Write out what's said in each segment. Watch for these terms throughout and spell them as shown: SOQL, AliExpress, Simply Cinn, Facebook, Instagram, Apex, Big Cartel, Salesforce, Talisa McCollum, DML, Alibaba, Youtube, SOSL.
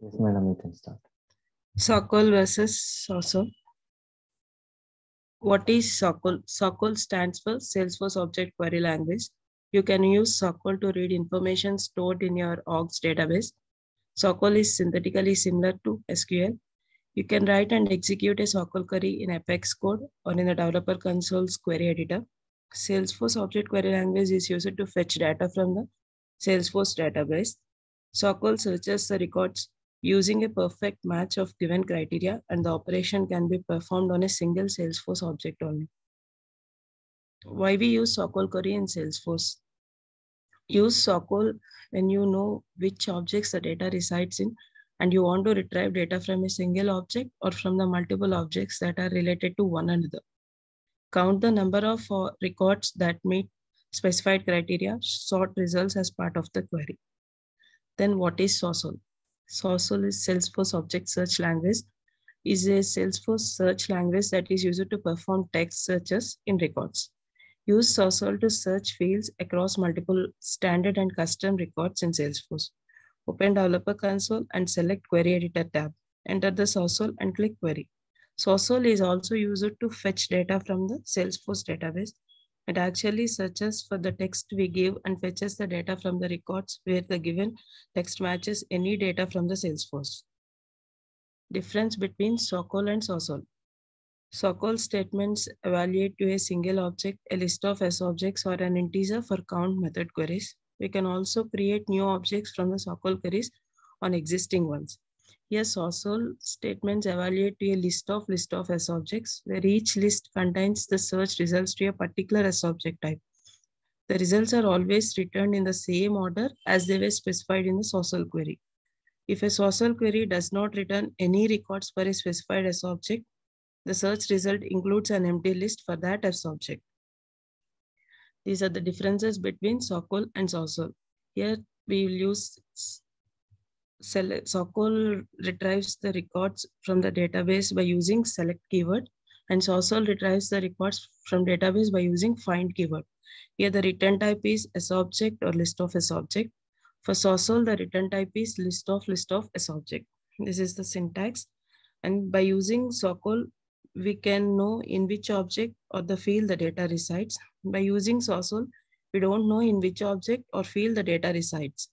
Yes, madam, you can start. SOQL versus SOSL. What is SOQL? SOQL stands for Salesforce Object Query Language. You can use SOQL to read information stored in your orgs database. SOQL is synthetically similar to SQL. You can write and execute a SOQL query in Apex code or in the developer console's query editor. Salesforce Object Query Language is used to fetch data from the Salesforce database. SOQL searches the records using a perfect match of given criteria, and the operation can be performed on a single Salesforce object only. Why we use SOQL query in Salesforce? Use SOQL when you know which objects the data resides in and you want to retrieve data from a single object or from the multiple objects that are related to one another. Count the number of records that meet specified criteria, sort results as part of the query. Then what is SOSL? SOSL is Salesforce Object Search Language. Is a Salesforce search language that is used to perform text searches in records. Use SOSL to search fields across multiple standard and custom records in Salesforce. Open Developer Console and select Query Editor tab. Enter the SOSL and click Query. SOSL is also used to fetch data from the Salesforce database. It actually searches for the text we give and fetches the data from the records where the given text matches any data from the Salesforce. Difference between SOQL and SOSL. SOQL statements evaluate to a single object, a list of S objects, or an integer for count method queries. We can also create new objects from the SOQL queries on existing ones. Here, SOSL statements evaluate to a list of S objects, where each list contains the search results to a particular S object type. The results are always returned in the same order as they were specified in the SOSL query. If a SOSL query does not return any records for a specified S object, the search result includes an empty list for that S object. These are the differences between SOQL and SOSL. Here we will use SOQL retrieves the records from the database by using select keyword, and SOSL retrieves the records from database by using find keyword. Here the return type is S object or list of S object. For SOSL, the return type is list of S object. This is the syntax. And by using SOQL, we can know in which object or the field the data resides. By using SOSL, we don't know in which object or field the data resides.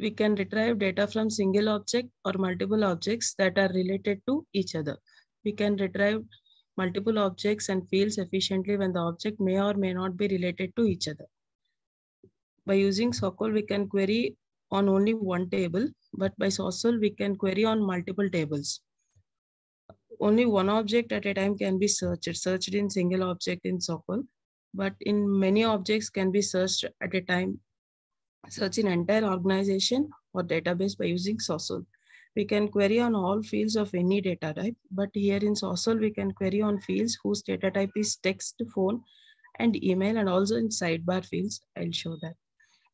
We can retrieve data from single object or multiple objects that are related to each other. We can retrieve multiple objects and fields efficiently when the object may or may not be related to each other. By using SOQL, we can query on only one table, but by SOSL, we can query on multiple tables. Only one object at a time can be searched in single object in SOQL, but in many objects can be searched at a time. Search in entire organization or database by using SOSL. We can query on all fields of any data type, but here in SOSL, we can query on fields whose data type is text, phone, and email, and also in sidebar fields. I'll show that.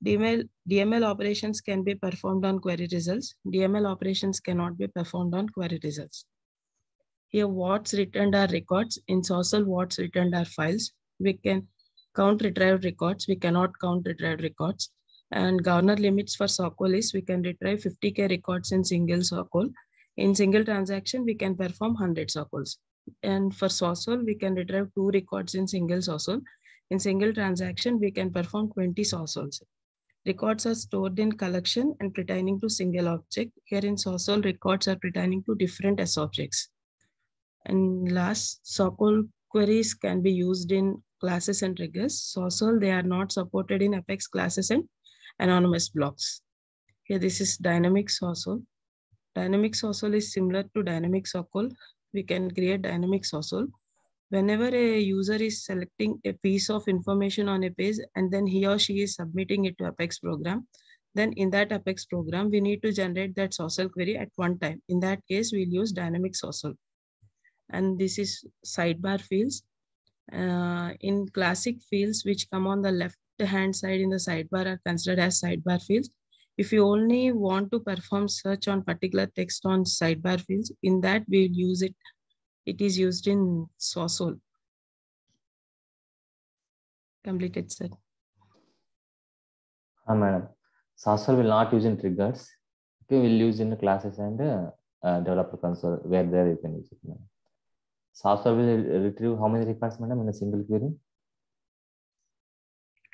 DML operations can be performed on query results. DML operations cannot be performed on query results. Here, what's returned are records. In SOSL, what's returned are files. We can count retrieved records. We cannot count retrieved records. And governor limits for SOQL is we can retrieve 50K records in single SOQL. In single transaction, we can perform 100 SOQLs. And for SOSL, we can retrieve 2 records in single SOSL. In single transaction, we can perform 20 SOSLs. Records are stored in collection and pertaining to single object. Here in SOSL, records are pertaining to different S objects. And last, SOQL queries can be used in classes and regress. SOSL, they are not supported in Apex classes and anonymous blocks. Here, this is dynamic SOSL. Dynamic SOSL is similar to dynamic SOQL. We can create dynamic SOSL. Whenever a user is selecting a piece of information on a page and then he or she is submitting it to Apex program, then in that Apex program, we need to generate that SOSL query at one time. In that case, we'll use dynamic SOSL. And this is sidebar fields. In classic fields, which come on the left-hand side in the sidebar are considered as sidebar fields. If you only want to perform search on particular text on sidebar fields, in that we'll use it. It is used in SOSL. Completed, sir. Madam, SOSL will not use in triggers. Okay, we'll use in the classes and developer console where there you can use it. Madam. Software will retrieve how many records, madam, in a single query?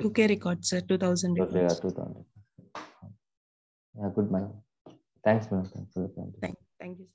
2K records, sir. 2,000 records. 2,000. Yeah, good, madam. Thanks, madam. Thanks for the time. Thank you.